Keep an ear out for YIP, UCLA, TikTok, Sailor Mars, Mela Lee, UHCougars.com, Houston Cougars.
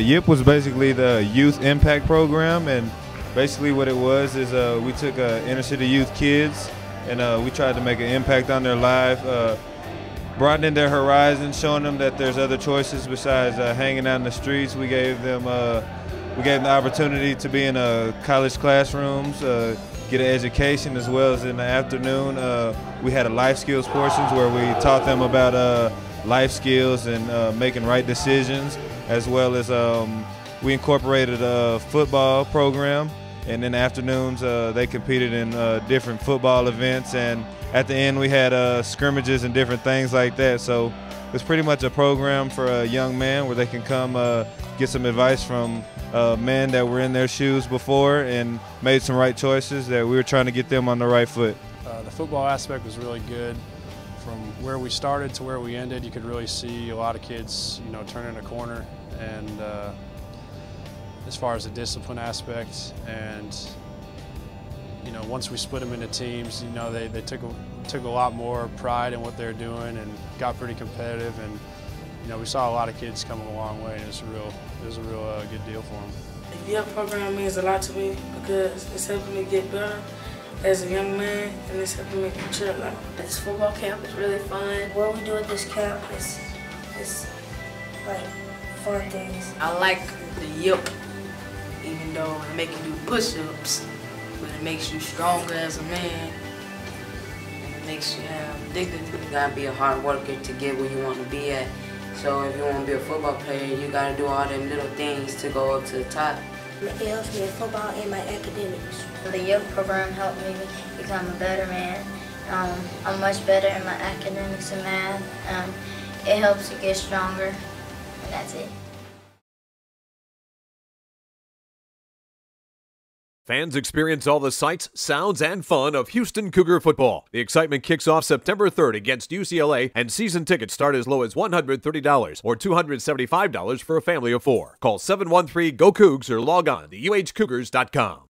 YIP was basically the youth impact program, and basically what it was is we took inner city youth kids and we tried to make an impact on their life, broadening their horizons, showing them that there's other choices besides hanging out in the streets. We gave them the opportunity to be in college classrooms, get an education, as well as in the afternoon we had a life skills portions where we taught them about life skills and making right decisions, as well as we incorporated a football program, and in the afternoons they competed in different football events, and at the end we had scrimmages and different things like that. So it's pretty much a program for a young man where they can come get some advice from men that were in their shoes before and made some right choices that we were trying to get them on the right foot. The football aspect was really good. From where we started to where we ended, you could really see a lot of kids, you know, turning a corner. And as far as the discipline aspect, and you know, once we split them into teams, you know, they took a lot more pride in what they're doing and got pretty competitive. And you know, we saw a lot of kids coming a long way, and it was a real good deal for them. The YIP program means a lot to me because it's helping me get better as a young man, and it's helping me mature a lot. This football camp is really fun. What we do at this camp is like fun things. I like the YIP, even though it makes you do push-ups, but it makes you stronger as a man. It makes you have dignity. You gotta be a hard worker to get where you want to be at. So if you want to be a football player, you got to do all them little things to go up to the top. It helps me in football and my academics. The YIP program helped me become a better man. I'm much better in my academics and math. It helps you get stronger, and that's it. Fans experience all the sights, sounds, and fun of Houston Cougar football. The excitement kicks off September 3rd against UCLA, and season tickets start as low as $130 or $275 for a family of 4. Call 713-GO-COUGS or log on to UHCougars.com.